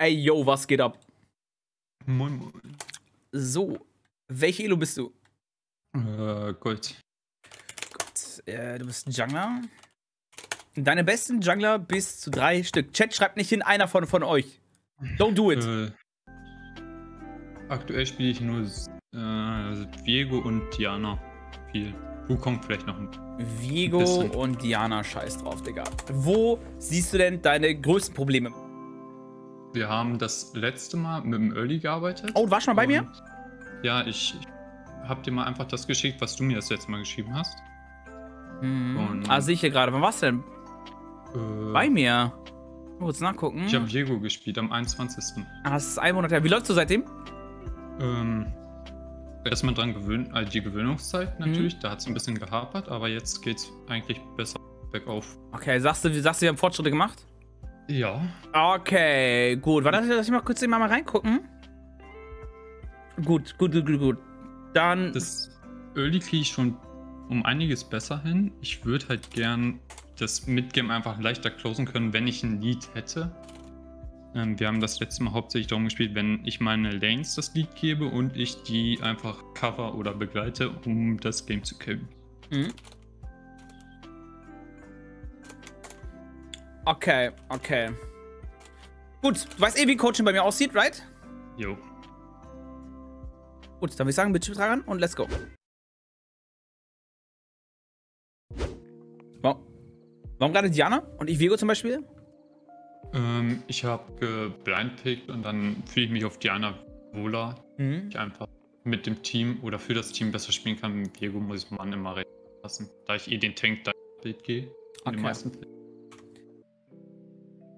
Ey, yo, was geht ab? Moin, moin. So, welche Elo bist du? Gold. Gott, du bist ein Jungler. Deine besten Jungler bis zu 3 Stück. Chat, schreibt nicht hin, einer von euch. Don't do it. Aktuell spiele ich nur Viego und Diana. Viel. Wukong vielleicht noch ein Viego bisschen. Und Diana, scheiß drauf, Digga. Wo siehst du denn deine größten Probleme? Wir haben das letzte Mal mit dem Early gearbeitet. Oh, du warst schon mal bei mir? Ja, ich hab dir mal einfach das geschickt, was du mir das letzte Mal geschrieben hast. Mhm. Ah, sehe ich hier gerade. Wann warst du denn? Bei mir. Kurz nachgucken. Ich habe Viego gespielt am 21. Ah, das ist ein Monat her. Wie läufst du seitdem? Erstmal dran gewöhnt, also die Gewöhnungszeit natürlich. Da hat es ein bisschen gehapert, aber jetzt geht's eigentlich besser bergauf. Okay, sagst du, wir haben Fortschritte gemacht? Ja. Okay, gut. Warte, lass ich mal kurz immer mal reingucken. Gut. Dann. Das Early kriege ich schon um einiges besser hin. Ich würde halt gern das Midgame einfach leichter closen können, wenn ich ein Lead hätte. Wir haben das letzte Mal hauptsächlich darum gespielt, wenn ich meine Lanes das Lead gebe und ich die einfach cover oder begleite, um das Game zu killen. Mhm. Okay. Gut, du weißt eh, wie Coaching bei mir aussieht, right? Jo. Gut, dann würde ich sagen, Bildschirm tragen und let's go. Warum gerade Diana und ich Viego zum Beispiel? Ich habe geblindpickt und dann fühle ich mich auf Diana wohler. Ich einfach mit dem Team oder für das Team besser spielen kann. Mit Viego muss ich Mann immer recht lassen, da ich eh den Tank da Bild gehe. Okay. In den meisten Fällen.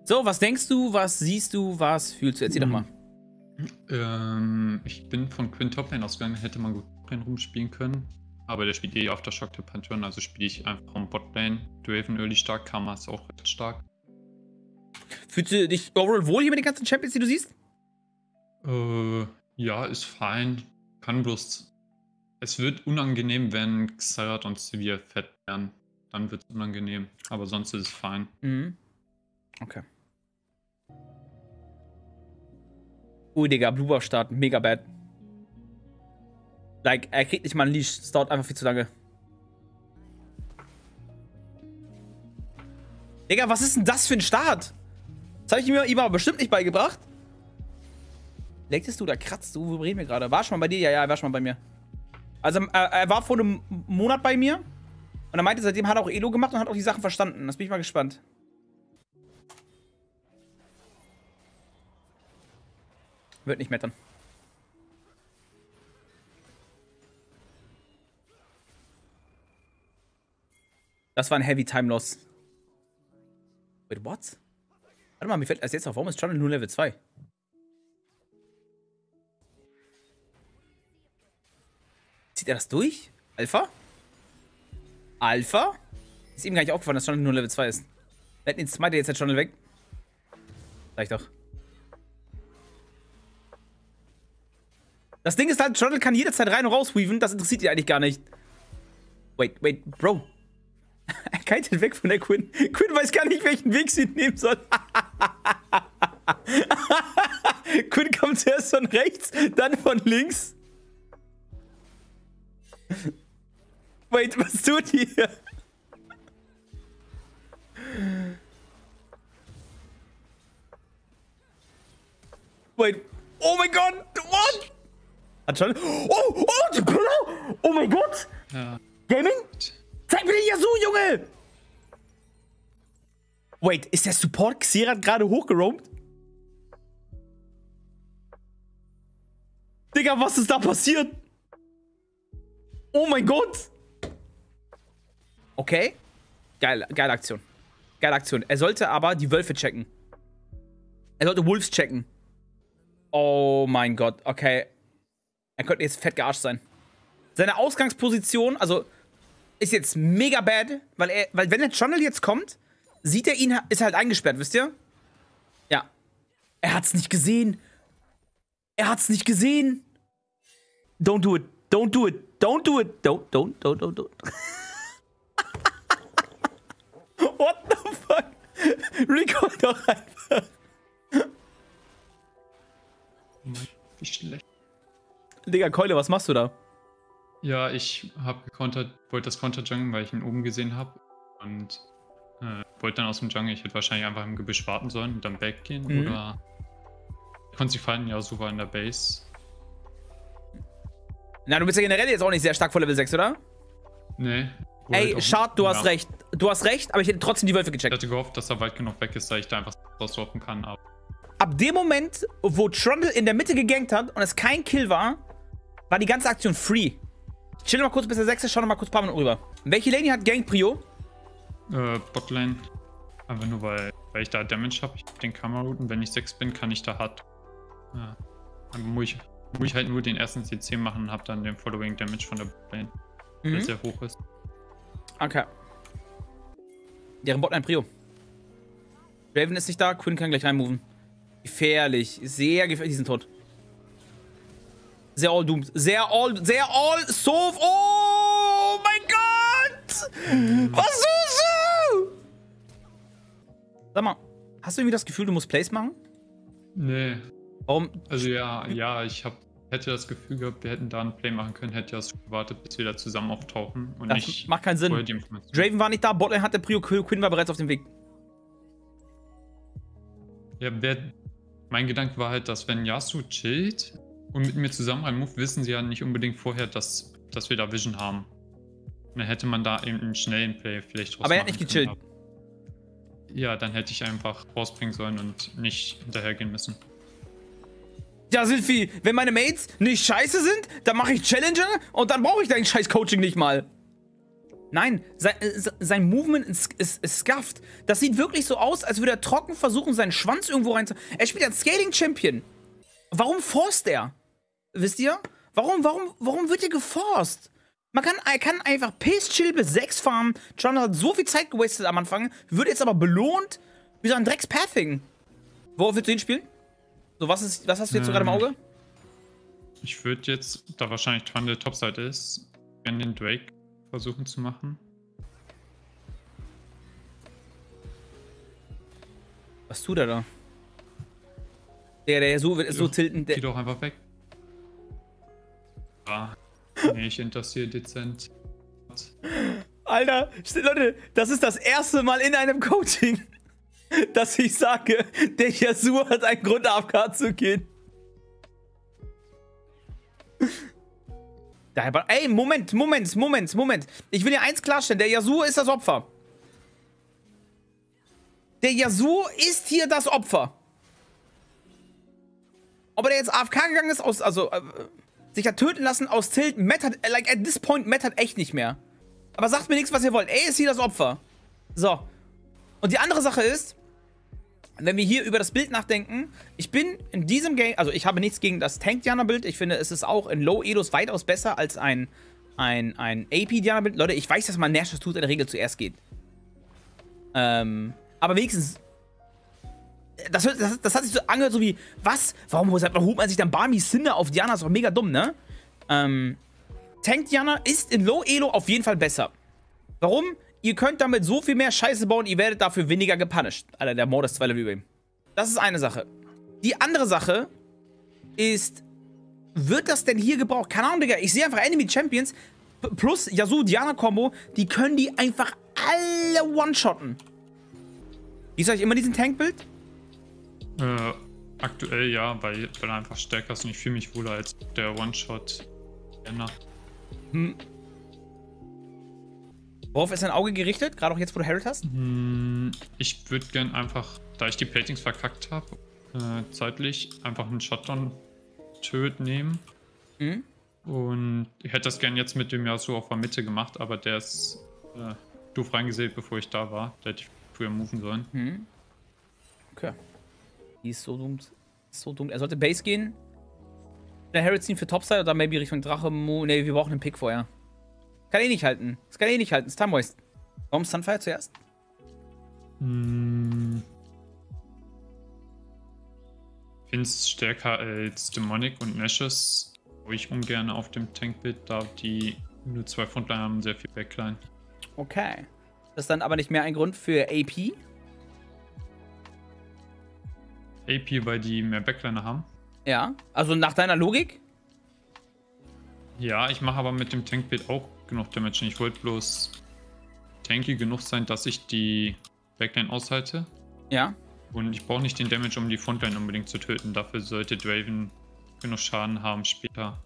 So, was denkst du, was siehst du, was fühlst du? Erzähl doch mal. Ich bin von Quinn Toplane ausgegangen, hätte man gut rumspielen können. Aber der spielt eh Aftershock der Pantheon, also spiele ich einfach um Botlane. Draven early stark, Karma ist auch recht stark. Fühlst du dich overall wohl hier mit den ganzen Champions, die du siehst? Ja, ist fein. Kann bloß. Es wird unangenehm, wenn Xerath und Xayah fett werden. Dann wird es unangenehm. Aber sonst ist es fein. Mhm. Okay. Ui, Digga, Bluebuff Start, mega bad. Like, er kriegt nicht mal einen Leash, es dauert einfach viel zu lange. Digga, was ist denn das für ein Start? Das habe ich mir immer bestimmt nicht beigebracht. Lektest du oder kratzt du? Wo reden wir gerade? War schon mal bei dir? Ja, er war schon mal bei mir. Also, er war vor einem Monat bei mir. Und er meinte, seitdem hat er auch Elo gemacht und hat auch die Sachen verstanden. Das bin ich mal gespannt. Wird nicht mettern. Das war ein Heavy Time Loss. Wait, what? Warte mal, mir fällt erst jetzt auf, warum ist Trundle nur Level 2? Zieht er das durch? Alpha? Ist ihm gar nicht aufgefallen, dass Trundle nur Level 2 ist. Wir hätten ihn smite, jetzt hat Trundle weg. Sag ich doch. Das Ding ist halt, Trundle kann jederzeit rein und raus weaven, das interessiert ihn eigentlich gar nicht. Wait, Bro. Er kitet weg von der Quinn. Quinn weiß gar nicht, welchen Weg sie nehmen soll. Quinn kommt zuerst von rechts, dann von links. Wait, was tut ihr? Wait. Oh mein Gott! What? Hat schon. Oh, die Brille! Oh mein Gott! Ja. Gaming? Zeig mir den Yasuo, Junge! Wait, ist der Support Xerath gerade hochgeroamt? Digga, was ist da passiert? Oh mein Gott! Okay. Geile Aktion. Geile Aktion. Er sollte aber die Wölfe checken. Er sollte Wolves checken. Oh mein Gott, okay. Er könnte jetzt fett gearscht sein. Seine Ausgangsposition, also... ist jetzt mega bad, weil wenn der Trundle jetzt kommt, sieht er ihn, ist halt eingesperrt, wisst ihr? Ja. Er hat's nicht gesehen. Don't do it. Don't do it. What the fuck? Recall doch einfach. Nicht schlecht. Digga, Keule, was machst du da? Ja, ich hab gekontert, wollte das Konter-Jungle, weil ich ihn oben gesehen habe. Und wollte dann aus dem Jungle, ich hätte wahrscheinlich einfach im Gebüsch warten sollen und dann weggehen. Mhm. Oder ich konnte sie fallen ja super in der Base. Na, du bist ja generell jetzt auch nicht sehr stark vor Level 6, oder? Nee. Ey, Schad, du hast recht. Du hast recht, aber ich hätte trotzdem die Wölfe gecheckt. Ich hatte gehofft, dass er weit genug weg ist, dass ich da einfach rausdroppen kann. Aber ab dem Moment, wo Trundle in der Mitte gegankt hat und es kein Kill war, war die ganze Aktion free. Ich chill mal kurz bis der 6er, schau noch mal kurz ein paar Minuten rüber. Welche Lane hat Gank Prio? Botlane. Einfach nur, weil ich da Damage habe. Ich habe den Karma-Root und wenn ich 6 bin, kann ich da hart. Ja. Dann muss ich halt nur den ersten CC machen und habe dann den Following Damage von der Botlane, der sehr hoch ist. Okay. Deren Botlane Prio. Draven ist nicht da, Quinn kann gleich reinmoven. Gefährlich, sehr gefährlich, die sind tot. Sehr all doomed, sehr all so. Oh mein Gott! Was tust du? Sag mal, hast du irgendwie das Gefühl, du musst Plays machen? Nee. Warum? Also ja, ich hätte das Gefühl gehabt, wir hätten da einen Play machen können, hätte ja so gewartet, bis wir da zusammen auftauchen. Und das macht keinen Sinn. Draven war nicht da, Botlane hatte Prio, Quinn war bereits auf dem Weg. Ja, mein Gedanke war halt, dass wenn Yasuo chillt und mit mir zusammen ein Move, wissen sie ja nicht unbedingt vorher, dass wir da Vision haben. Und dann hätte man da eben einen schnellen Play vielleicht rausbringen. Aber er hat nicht gechillt. Können. Ja, dann hätte ich einfach rausbringen sollen und nicht hinterhergehen müssen. Ja, Silphi, wenn meine Mates nicht scheiße sind, dann mache ich Challenger und dann brauche ich dein scheiß Coaching nicht mal. Nein, sein Movement ist scuffed. Das sieht wirklich so aus, als würde er trocken versuchen, seinen Schwanz irgendwo rein zu. Er spielt als Scaling-Champion. Warum forst er? Wisst ihr? Warum wird er geforst? Er kann einfach Pace-Chill bis 6 farmen. John hat so viel Zeit gewastet am Anfang, wird jetzt aber belohnt wie so ein Drecks-Pathing. Worauf willst du hinspielen? So, was hast du jetzt so gerade im Auge? Ich würde jetzt, da wahrscheinlich Trundle Topside ist, gerne den Drake versuchen zu machen. Was tut er da? Der so wird so tilten. Geh doch einfach weg. Ah, nee, ich interessiere dezent. Alter, Leute, das ist das erste Mal in einem Coaching, dass ich sage, der Yasuo hat einen Grund, AFK zu gehen. Ey, Moment. Ich will dir eins klarstellen, der Yasuo ist das Opfer. Der Yasuo ist hier das Opfer. Ob er jetzt AFK gegangen ist, sich hat töten lassen aus Tilt, mattert, like, at this point mattert echt nicht mehr. Aber sagt mir nichts, was ihr wollt. Ey, ist hier das Opfer. So. Und die andere Sache ist, wenn wir hier über das Bild nachdenken, ich bin in diesem Game, also ich habe nichts gegen das Tank-Diana-Bild. Ich finde, es ist auch in Low-Edos weitaus besser als ein AP-Diana-Bild. Leute, ich weiß, dass man Nash's Tooth in der Regel zuerst geht. Aber wenigstens, das hat sich so angehört, so wie, was? Warum holt man sich dann Barmy Cinder auf Diana? Ist doch mega dumm, ne? Tank-Diana ist in Low-Elo auf jeden Fall besser. Warum? Ihr könnt damit so viel mehr Scheiße bauen, ihr werdet dafür weniger gepunished. Alter, der Morde ist 2 Level über ihm. Das ist eine Sache. Die andere Sache ist, wird das denn hier gebraucht? Keine Ahnung, Digga, ich sehe einfach Enemy Champions plus Yasuo-Diana-Kombo, die können die einfach alle one-shotten. Gießt euch immer diesen Tank-Bild? Aktuell ja, weil er einfach stärker ist und ich fühle mich wohler als der One-Shot. Worauf ist dein Auge gerichtet? Gerade auch jetzt, wo du Herald hast? Ich würde gern einfach, da ich die Platings verkackt habe, zeitlich einfach einen Shutdown-Töt nehmen. Mhm. Und ich hätte das gern jetzt mit dem Yasuo auf der Mitte gemacht, aber der ist doof reingesät, bevor ich da war. Da hätte ich früher moven sollen. Mhm. Okay. Die ist so dumm. Er sollte Base gehen. Der Herald ziehen für Topside oder maybe Richtung Drache. Ne, wir brauchen einen Pick vorher. Kann eh nicht halten. Das kann eh nicht halten. Time Waste. Warum Sunfire zuerst? Ich finde es stärker als Demonic und Nashes. Wo ich ungern auf dem Tankbild, da die nur 2 Frontline haben, sehr viel Backline. Okay. Das ist dann aber nicht mehr ein Grund für AP? AP, weil die mehr Backline haben. Ja, also nach deiner Logik? Ja, ich mache aber mit dem Tankbild auch genug Damage. Ich wollte bloß tanky genug sein, dass ich die Backline aushalte. Ja. Und ich brauche nicht den Damage, um die Frontline unbedingt zu töten. Dafür sollte Draven genug Schaden haben später.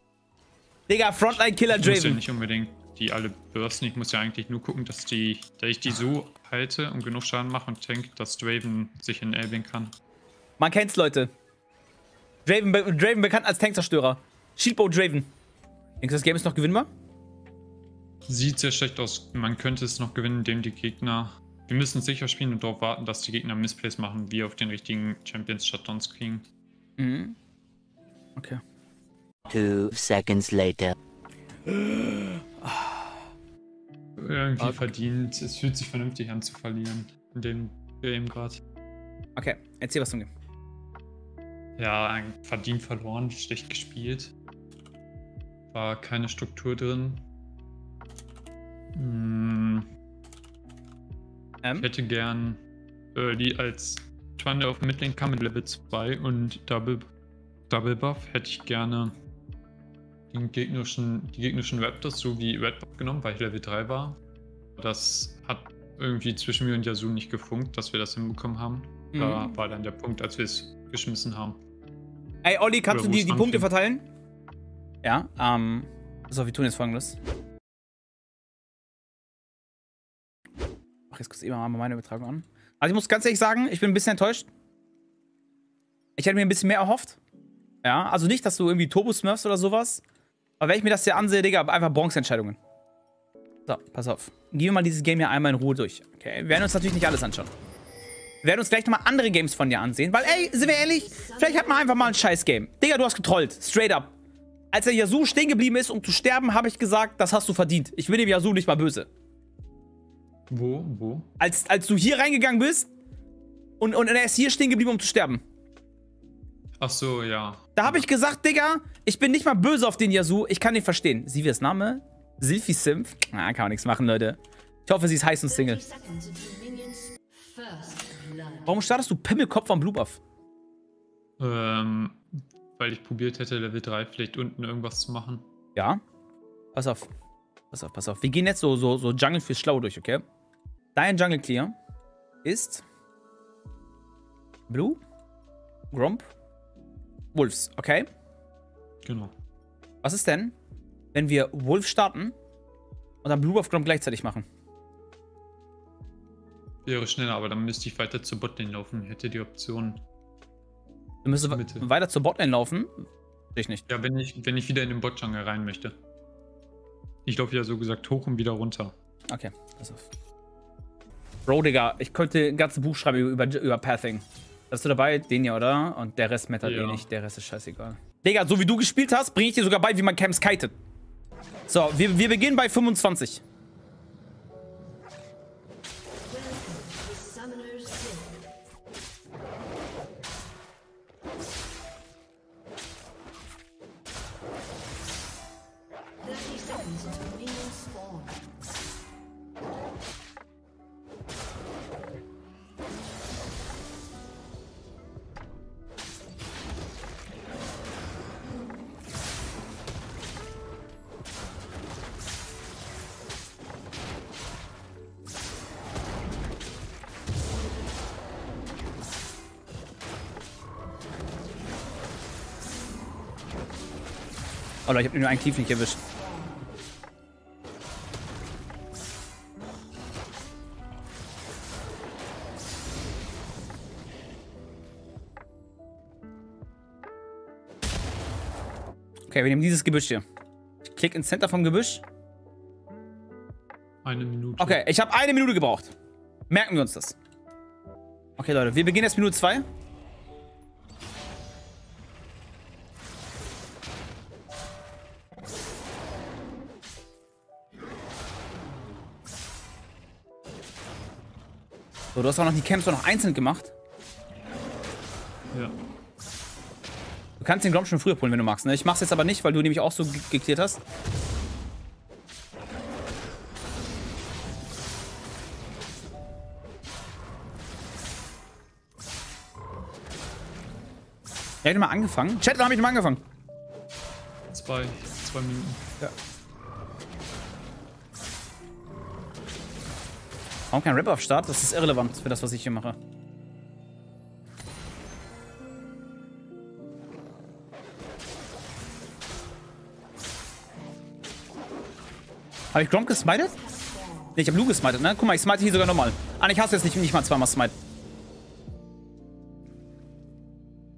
Digga, Frontline-Killer Draven. Ich muss ja nicht unbedingt die alle bursten. Ich muss ja eigentlich nur gucken, dass ich die so halte und genug Schaden mache und tank, dass Draven sich enablen kann. Man kennt's, Leute. Draven bekannt als Tankzerstörer. Shieldbow Draven. Denkst du, das Game ist noch gewinnbar? Sieht sehr schlecht aus. Man könnte es noch gewinnen, indem die Gegner... Wir müssen sicher spielen und darauf warten, dass die Gegner Missplays machen, wie auf den richtigen Champions Shutdowns kriegen. Mhm. Okay. 2 seconds later. Irgendwie verdient. Es fühlt sich vernünftig an zu verlieren. In dem Game gerade. Okay, erzähl was zum Game. Ja, verdient verloren, schlecht gespielt. War keine Struktur drin. Ich hätte gern Early als Trundle auf Midlane kam mit Level 2 und Double Buff hätte ich gerne die gegnerischen Raptors sowie Red Buff genommen, weil ich Level 3 war. Das hat irgendwie zwischen mir und Yasuo nicht gefunkt, dass wir das hinbekommen haben. Mhm. Da war dann der Punkt, als wir es geschmissen haben. Ey Olli, kannst du die Punkte verteilen? Ja, so, wir tun jetzt Folgendes. Ach, jetzt kurz eben mal meine Übertragung an. Also ich muss ganz ehrlich sagen, ich bin ein bisschen enttäuscht. Ich hätte mir ein bisschen mehr erhofft. Ja, also nicht, dass du irgendwie Turbo-Smurfst oder sowas. Aber wenn ich mir das hier ansehe, Digga, einfach Bronze-Entscheidungen. So, pass auf. Gehen wir mal dieses Game hier einmal in Ruhe durch. Okay, wir werden uns natürlich nicht alles anschauen. Wir werden uns gleich nochmal andere Games von dir ansehen. Weil, ey, sind wir ehrlich, vielleicht hat man einfach mal ein Scheiß-Game. Digga, du hast getrollt. Straight up. Als der Yasuo stehen geblieben ist, um zu sterben, habe ich gesagt, das hast du verdient. Ich will dem Yasuo nicht mal böse. Wo? Als du hier reingegangen bist und er ist hier stehen geblieben, um zu sterben. Ach so, ja. Da habe ich gesagt, Digga, ich bin nicht mal böse auf den Yasuo. Ich kann ihn verstehen. Sivias Name? Silphi Simp? Na, kann man nichts machen, Leute. Ich hoffe, sie ist heiß und Single. Warum startest du Pimmelkopf am Bluebuff? Weil ich probiert hätte, Level 3 vielleicht unten irgendwas zu machen. Ja. Pass auf. Pass auf, pass auf. Wir gehen jetzt so Jungle für schlau durch, okay? Dein Jungle Clear ist Blue, Gromp, Wolves, okay? Genau. Was ist denn, wenn wir Wolf starten und dann Blue auf Gromp gleichzeitig machen? Wäre schneller, aber dann müsste ich weiter zur Botlane laufen. Hätte die Option. Du müsstest weiter zur Botlane laufen? Ich nicht. Ja, wenn ich wieder in den Bot-Jungle rein möchte. Ich laufe ja so gesagt hoch und wieder runter. Okay, pass auf. Bro, Digga, ich könnte ein ganzes Buch schreiben über Pathing. Bist du dabei? Den hier, oder? Und der Rest mattert eh nicht. Der Rest ist scheißegal. Digga, so wie du gespielt hast, bringe ich dir sogar bei, wie man Camps kitet. So, wir beginnen bei 25. Oh Leute, ich hab nur einen Cleave nicht erwischt. Okay, wir nehmen dieses Gebüsch hier. Ich klicke ins Center vom Gebüsch. 1 Minute. Okay, ich habe 1 Minute gebraucht. Merken wir uns das. Okay, Leute, wir beginnen jetzt Minute 2. So, du hast auch noch die Camps auch noch einzeln gemacht. Ja. Du kannst den Gromp schon früher pullen, wenn du magst, ne? Ich mach's jetzt aber nicht, weil du nämlich auch so geklärt hast. Er hat mal angefangen. Chat, wann habe ich mal angefangen? Zwei Minuten. Ja. Warum kein Rap auf Start? Das ist irrelevant für das, was ich hier mache. Habe ich Grom gesmited? Ne, ich habe Lu gesmited, ne? Guck mal, ich smite hier sogar nochmal. Ah, ich hasse jetzt nicht mal zweimal smite.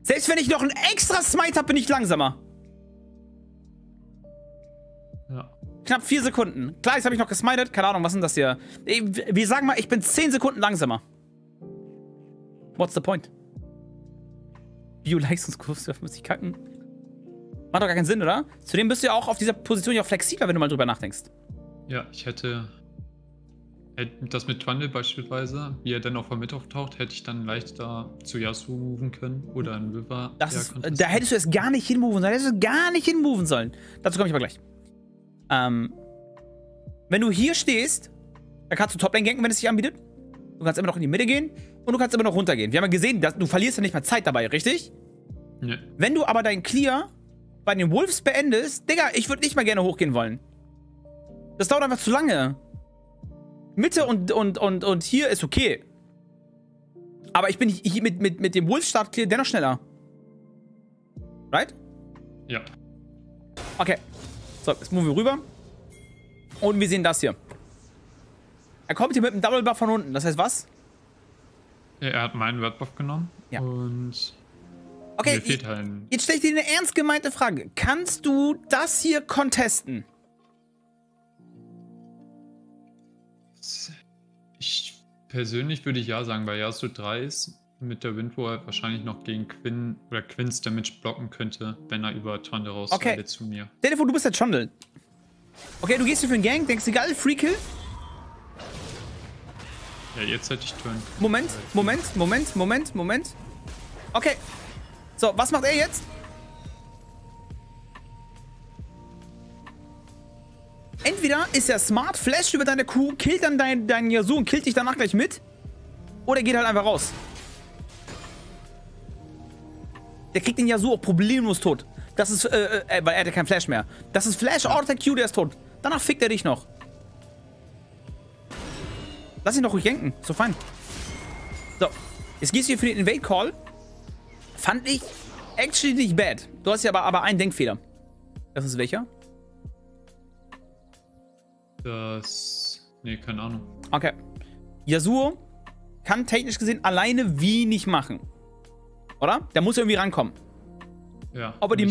Selbst wenn ich noch einen extra Smite habe, bin ich langsamer. Ja. Knapp 4 Sekunden. Klar, jetzt habe ich noch gesmited. Keine Ahnung, was sind das hier? Wir sagen mal, ich bin 10 Sekunden langsamer. What's the point? Bio-Leistungskurve, muss ich kacken. Macht doch gar keinen Sinn, oder? Zudem bist du ja auch auf dieser Position ja flexibler, wenn du mal drüber nachdenkst. Ja, ich hätte... Das mit Trundle beispielsweise, wie er dann auf der Mitte auftaucht, hätte ich dann leichter zu Yasuo moven können oder einen River. Da hättest du es gar nicht hinmoven sollen. Da hättest du gar nicht hinmoven sollen. Dazu komme ich aber gleich. Wenn du hier stehst, dann kannst du Toplane ganken, wenn es sich anbietet. Du kannst immer noch in die Mitte gehen und du kannst immer noch runtergehen. Wir haben ja gesehen, dass du verlierst ja nicht mal Zeit dabei, richtig? Nee. Wenn du aber deinen Clear bei den Wolves beendest, Digga, ich würde nicht mal gerne hochgehen wollen. Das dauert einfach zu lange. Mitte und hier ist okay. Aber ich bin hier mit dem Wolf-Start clear dennoch schneller. Right? Ja. Okay. So, jetzt move wir rüber. Und wir sehen das hier. Er kommt hier mit einem Double-Buff von unten. Das heißt was? Ja, er hat meinen Word-Buff genommen. Ja. Und... Okay, jetzt stelle ich dir eine ernst gemeinte Frage. Kannst du das hier contesten? Ich persönlich würde ich ja sagen, weil Yasuo 3 ist mit der Windwall wahrscheinlich noch gegen Quinn oder Quinns Damage blocken könnte, wenn er über Trundle rausgeht zu mir. Telefon, du bist der Trundle. Okay, du gehst hier für den Gang, denkst egal, Free Kill. Ja, jetzt hätte ich Turn. Moment. Okay. So, was macht er jetzt? Entweder ist er smart, flasht über deine Kuh, killt dann deinen Yasuo und killt dich danach gleich mit. Oder er geht halt einfach raus. Der kriegt den Yasuo auch problemlos tot. Das ist, weil er hat ja keinen Flash mehr. Das ist Flash, Auto-Attack Q, der ist tot. Danach fickt er dich noch. Lass ihn doch ruhig denken, so fein. So, jetzt gehst du hier für den Invade-Call. Fand ich actually nicht bad. Du hast ja aber einen Denkfehler. Das ist welcher? Das... Nee, keine Ahnung. Okay. Yasuo kann technisch gesehen alleine wenig machen. Oder? Der muss irgendwie rankommen. Ja, ob er die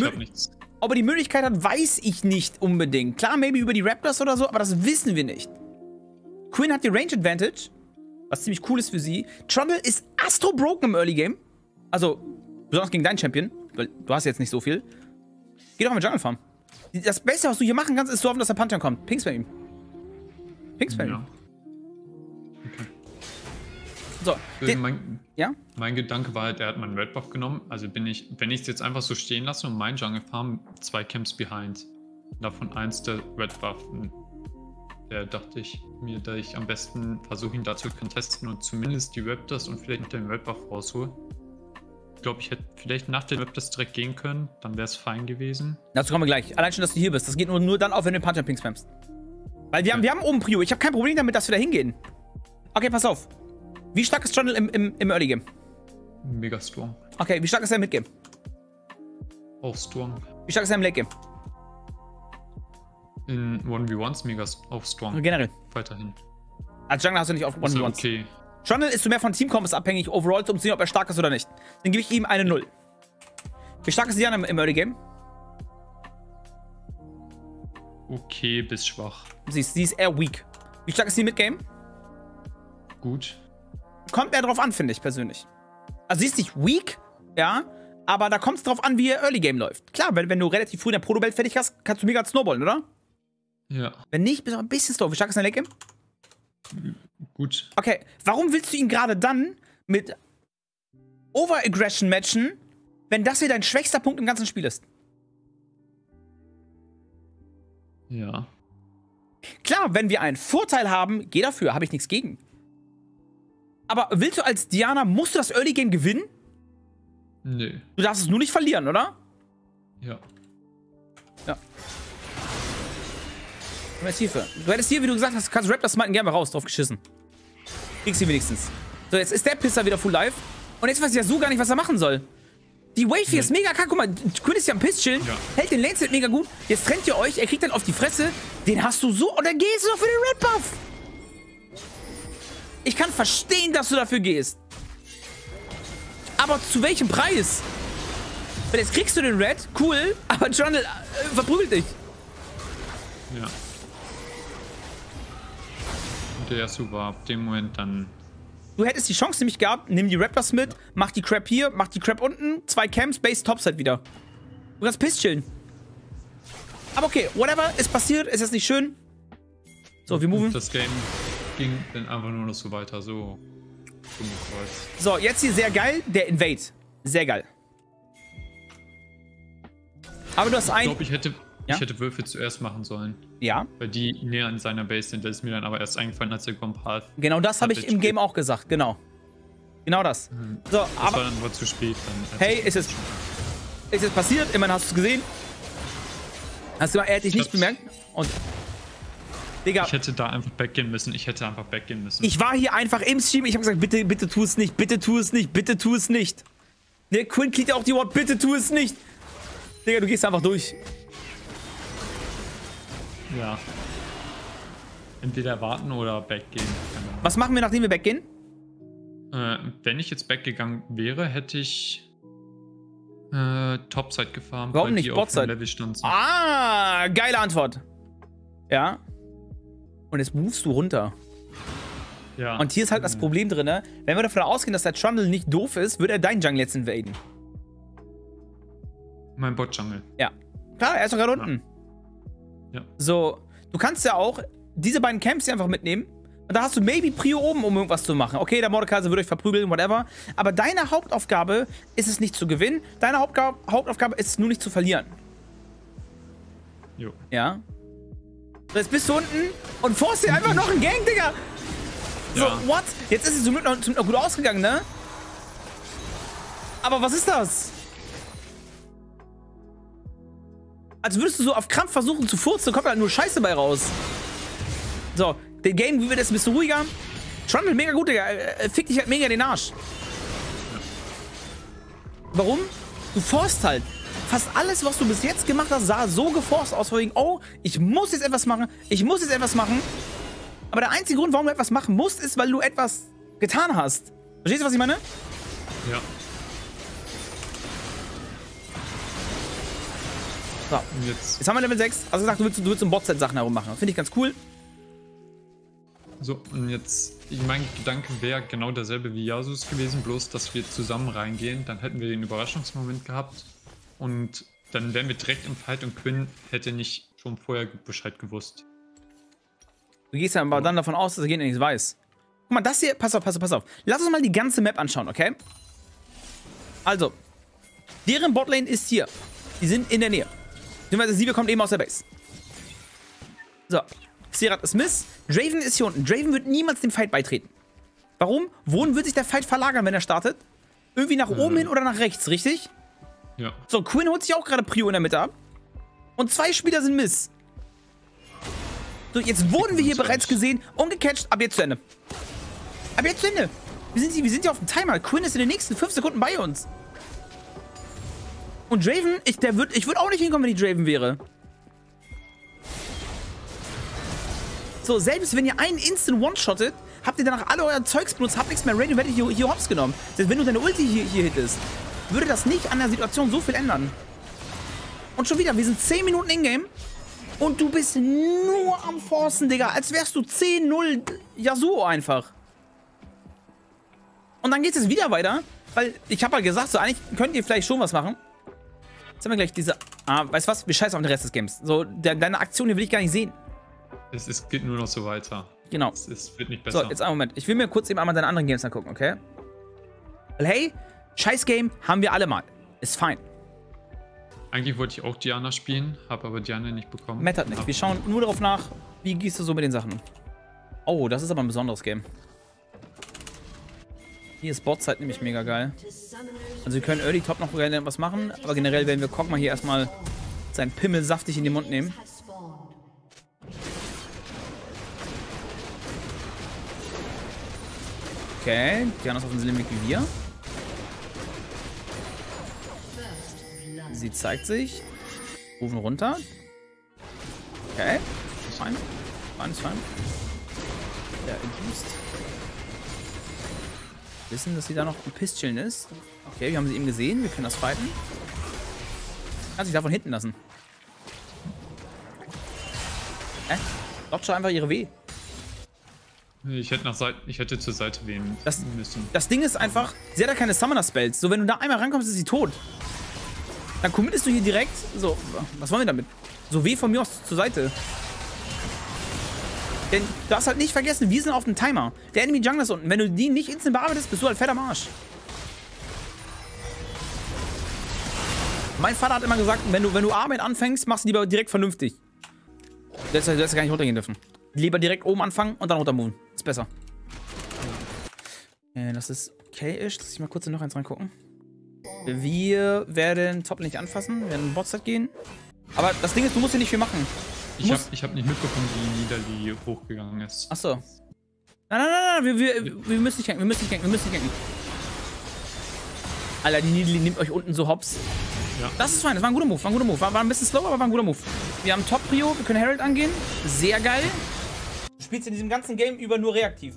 Möglichkeit hat, weiß ich nicht unbedingt. Klar, maybe über die Raptors oder so, aber das wissen wir nicht. Quinn hat die Range Advantage, was ziemlich cool ist für sie. Trundle ist astro-broken im Early Game. Also, besonders gegen deinen Champion, weil du hast jetzt nicht so viel. Geh doch mal mit Jungle Farm. Das Beste, was du hier machen kannst, ist zu hoffen, dass der Pantheon kommt. Pings bei ihm. Ja. Okay. So. Mein Gedanke war halt, er hat meinen Red Buff genommen. Also bin ich, wenn ich es jetzt einfach so stehen lasse und mein Jungle Farm, 2 Camps behind. Davon eins der Red Buff. Der dachte ich mir, da ich am besten versuche, ihn dazu zu contesten und zumindest die Raptors und vielleicht den Red Buff raushole. Ich glaube, ich hätte vielleicht nach dem Web das direkt gehen können, dann wäre es fein gewesen. Dazu kommen wir gleich. Allein schon, dass du hier bist. Das geht nur dann auf, wenn du den Pantheon Ping spammst. Weil wir haben oben Prio. Ich habe kein Problem damit, dass wir da hingehen. Okay, pass auf. Wie stark ist Trundle im Early Game? Mega strong. Okay, wie stark ist er im Mid Game? Auch strong. Wie stark ist er im Late Game? In 1v1s mega auch strong. Generell. Weiterhin. Als Jungler hast du nicht auf 1v1s. Okay. Trundle ist mehr von Teamcombos abhängig, overall, um zu sehen, ob er stark ist oder nicht. Dann gebe ich ihm eine 0. Wie stark ist Diana im Early Game? Okay, bis schwach. Sie ist eher weak. Wie stark ist sie im Midgame? Gut. Kommt eher drauf an, finde ich persönlich. Also sie ist nicht weak, ja, aber da kommt es drauf an, wie ihr Early Game läuft. Klar, wenn du relativ früh in der Proto-Welt fertig hast, kannst du mega snowballen, oder? Ja. Wenn nicht, bist du ein bisschen slow. Wie stark ist dein Late Game? Gut. Okay, warum willst du ihn gerade dann mit Overaggression matchen, wenn das hier dein schwächster Punkt im ganzen Spiel ist? Ja. Klar, wenn wir einen Vorteil haben, geh dafür, habe ich nichts gegen. Aber willst du als Diana, musst du das Early Game gewinnen? Nö. Du darfst es nur nicht verlieren, oder? Ja. Ja. Du hättest hier, wie du gesagt hast, kannst Raptor smiten gerne mal raus, drauf geschissen. Kriegst ihn wenigstens. So, jetzt ist der Pisser wieder full life. Und jetzt weiß ich ja so gar nicht, was er machen soll. Die Wave hier ist mega kacke. Guck mal, Quinn ist ja am Pisschen. Ja. Hält den Lane-Set mega gut. Jetzt trennt ihr euch. Er kriegt dann auf die Fresse. Den hast du so. Und dann gehst du doch für den Red Buff. Ich kann verstehen, dass du dafür gehst. Aber zu welchem Preis? Weil jetzt kriegst du den Red. Cool. Aber Trundle verprügelt dich. Ja. Und der Yasuo war ab dem Moment dann... Du hättest die Chance nämlich gehabt, nimm die Raptors mit, mach die Crap hier, mach die Crap unten, 2 Camps, Base, Topside wieder. Du kannst Piss chillen. Aber okay, whatever, ist passiert, ist jetzt nicht schön. So, wir moven. Das Game ging dann einfach nur noch so weiter, so. So, jetzt hier sehr geil, der Invade. Sehr geil. Aber du hast einen... Ich glaube, ich hätte Würfe zuerst machen sollen. Ja. Weil die näher an seiner Base sind. Das ist mir dann aber erst eingefallen, als der Comp half. Genau das habe ich im Game auch gesagt. Genau. Genau das. Mhm. So, das aber war dann aber zu spät. Dann hey, ist es passiert? Immerhin hast du es gesehen. Hast du mal, er hätte dich nicht bemerkt. Und Digga. Ich hätte da einfach backgehen müssen. Ich war hier einfach im Stream. Ich habe gesagt, bitte, bitte tu es nicht. Bitte tu es nicht. Bitte tu es nicht. Der Quinn kriegt ja auch die Wort. Bitte tu es nicht. Digga, du gehst einfach durch. Ja. Entweder warten oder backgehen. Was machen wir, nachdem wir backgehen? Wenn ich jetzt backgegangen wäre, hätte ich Topside gefahren. Warum nicht Botside? Ah, geile Antwort. Ja. Und jetzt movest du runter. Ja. Und hier ist halt das Problem drin, ne? Wenn wir davon ausgehen, dass der Trundle nicht doof ist, würde er deinen Jungle jetzt invaden. Mein Bot-Jungle. Ja. Klar, er ist doch gerade unten. Ja. So, du kannst ja auch diese beiden Camps hier einfach mitnehmen. Und da hast du maybe Prio oben, um irgendwas zu machen. Okay, der Mordekaiser würde euch verprügeln, whatever. Aber deine Hauptaufgabe ist es nicht zu gewinnen. Deine Hauptaufgabe ist es nur nicht zu verlieren. Jo. Ja. So, jetzt bist du unten und forst dir einfach noch einen Gang, Digga. So, ja. What? Jetzt ist es zum Glück noch gut ausgegangen, ne? Aber was ist das? Als würdest du so auf Krampf versuchen zu furzen, kommt halt nur Scheiße bei raus. So, den Game wird jetzt ein bisschen ruhiger. Trundle, mega gut, Digga. Fick dich halt mega den Arsch. Warum? Du forst halt. Fast alles, was du bis jetzt gemacht hast, sah so geforst aus. Wegen, oh, ich muss jetzt etwas machen. Ich muss jetzt etwas machen. Aber der einzige Grund, warum du etwas machen musst, ist, weil du etwas getan hast. Verstehst du, was ich meine? Ja. So, jetzt haben wir Level 6. Also gesagt, du willst um Bot-Set-Sachen herum machen. Finde ich ganz cool. So, und jetzt, mein Gedanke wäre genau derselbe wie Yasuo's gewesen, bloß, dass wir zusammen reingehen. Dann hätten wir den Überraschungsmoment gehabt. Und dann wären wir direkt im Fight und Quinn hätte nicht schon vorher Bescheid gewusst. Du gehst ja aber dann davon aus, dass er nichts weiß. Guck mal, das hier, pass auf. Lass uns mal die ganze Map anschauen, okay? Also, deren Botlane ist hier. Die sind in der Nähe. Sie kommt eben aus der Base. So. Xerath ist Miss. Draven ist hier unten. Draven wird niemals dem Fight beitreten. Warum? Wohin wird sich der Fight verlagern, wenn er startet? Irgendwie nach oben hin oder nach rechts, richtig? Ja. So, Quinn holt sich auch gerade Prio in der Mitte ab. Und 2 Spieler sind Miss. So, jetzt wurden wir hier bereits gesehen. Ungecatcht. Ab jetzt zu Ende. Ab jetzt zu Ende. Wir sind hier auf dem Timer. Quinn ist in den nächsten 5 Sekunden bei uns. Und Draven, ich würde auch nicht hinkommen, wenn ich Draven wäre. So, selbst wenn ihr einen Instant One-Shottet, habt ihr danach alle euer Zeugs benutzt, habt nichts mehr ready und werdet hier hops genommen. Selbst wenn du deine Ulti hier hittest, würde das nicht an der Situation so viel ändern. Und schon wieder, wir sind 10 Minuten in-game und du bist nur am Forcen, Digga. Als wärst du 10-0 Yasuo einfach. Und dann geht es wieder weiter, weil ich habe halt gesagt, so eigentlich könnt ihr vielleicht schon was machen. Jetzt haben wir gleich diese... Ah, weißt du was? Wir scheißen auf den Rest des Games. So, deine Aktion hier will ich gar nicht sehen. Es geht nur noch so weiter. Genau. Es wird nicht besser. So, jetzt einen Moment. Ich will mir kurz eben einmal deine anderen Games angucken, okay? Weil hey, scheiß Game haben wir alle mal. Ist fein. Eigentlich wollte ich auch Diana spielen, habe aber Diana nicht bekommen. Mattert nicht. Wir schauen nur darauf nach, wie gehst du so mit den Sachen um. Oh, das ist aber ein besonderes Game. Hier ist Botzeit nämlich mega geil. Also wir können Early Top noch gerne was machen, aber generell werden wir Kog'Ma hier erstmal seinen Pimmel saftig in den Mund nehmen. Okay, Diana ist auf demselben Weg wie wir. Sie zeigt sich. Rufen runter. Okay, ist fein. Fein, ist fein. Ja, induced. Wissen, dass sie da noch ein Pistillen ist. Okay, wir haben sie eben gesehen. Wir können das fighten. Kann sich davon hinten lassen. Dodge einfach ihre W. Ich hätte zur Seite wählen müssen. Das Ding ist einfach, sie hat ja keine Summoner-Spells. So, wenn du da einmal rankommst, ist sie tot. Dann committest du hier direkt. So, was wollen wir damit? So W von mir aus zur Seite. Denn du darfst halt nicht vergessen, wir sind auf dem Timer. Der Enemy Jungler ist unten. Wenn du die nicht instant bearbeitest, bist du halt fett am Arsch. Mein Vater hat immer gesagt, wenn du Arbeit anfängst, machst du lieber direkt vernünftig. Du hättest ja gar nicht runtergehen dürfen. Lieber direkt oben anfangen und dann runtermoven. Ist besser. Das ist okay-ish. Lass ich mal kurz in noch eins reingucken. Wir werden Top nicht anfassen. Wir werden in Botset gehen. Aber das Ding ist, du musst hier nicht viel machen. Ich hab nicht mitbekommen, wie Nidalee hochgegangen ist. Achso. Nein. Wir müssen nicht ganken. Alter, die Nidalee nimmt euch unten so hops. Ja. Das ist fein. Das war ein guter Move. War ein bisschen slow, aber war ein guter Move. Wir haben Top-Prio. Wir können Herald angehen. Sehr geil. Du spielst in diesem ganzen Game über nur reaktiv.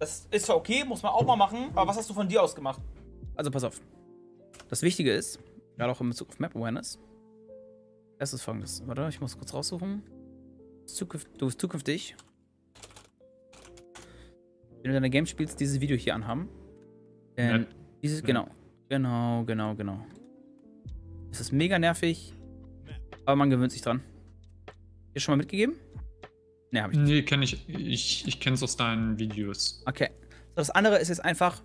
Das ist zwar okay, muss man auch mal machen, aber was hast du von dir aus gemacht? Also pass auf. Das Wichtige ist, gerade auch in Bezug auf Map-Awareness, das ist folgendes. Warte, ich muss kurz raussuchen. Du bist zukünftig, wenn du deine Games spielst, dieses Video hier anhaben. Denn dieses, genau. Es ist mega nervig, aber man gewöhnt sich dran. Dir schon mal mitgegeben? Ne, hab ich nicht. Nee, kenne ich. Ich kenne es aus deinen Videos. Okay. So, das andere ist jetzt einfach,